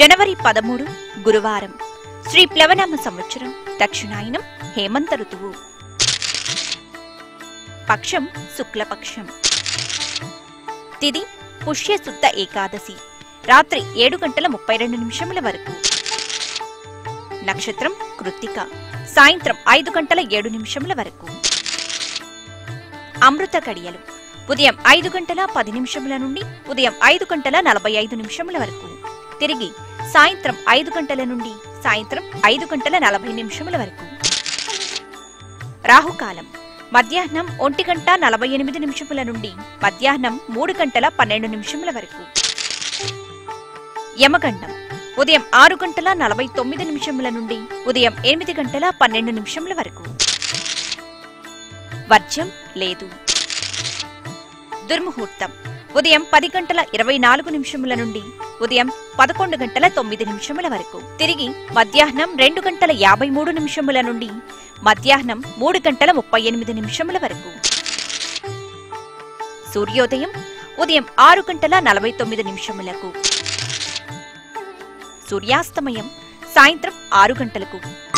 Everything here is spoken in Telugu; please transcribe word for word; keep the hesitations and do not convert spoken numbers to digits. జనవరి పదమూడు గురువారం శ్రీ ప్లవనామ సంవత్సరం దక్షిణాయనం హేమంత ఋతువు పక్షం శుక్లపక్షం తిది పుష్యశుద్ధ ఏకాదశి రాత్రి ఏడు గంటల ముప్పై రెండు నిమిషముల వరకు నక్షత్రం కృత్తిక సాయంత్రం ఐదు గంటల ఏడు నిమిషముల వరకు అమృత గడియలు ఉదయం ఐదు గంటల పది నిమిషముల నుండి ఉదయం ఐదు గంటల నలభై ఐదు నిమిషముల వరకు తిరిగి సాయంత్రం ఐదు గంటల నుండి సాయంత్రం ఐదు గంటల నలభై నిమిషముల వరకు రాహుకాలం మధ్యాహ్నం ఒంటి గంట నలభై ఎనిమిది నిమిషముల నుండి మధ్యాహ్నం మూడు గంటల పన్నెండు నిమిషముల వరకు యమగండం ఉదయం ఆరు గంటల నలభై తొమ్మిది నిమిషముల నుండి ఉదయం ఎనిమిది గంటల పన్నెండు నిమిషముల వరకు వర్జ్యం లేదు. దుర్ముహూర్తం ఉదయం పది గంటల ఇరవై నాలుగు నిమిషముల నుండి ఉదయం పదకొండు గంటల తొమ్మిది నిమిషముల వరకు తిరిగి మధ్యాహ్నం రెండు గంటల యాభై మూడు నిమిషముల నుండి మధ్యాహ్నం మూడు గంటల ముప్పై ఎనిమిది నిమిషముల వరకు సూర్యోదయం ఉదయం ఆరు గంటల నలభై తొమ్మిది నిమిషములకు సూర్యాస్తమయం సాయంత్రం ఆరు గంటలకు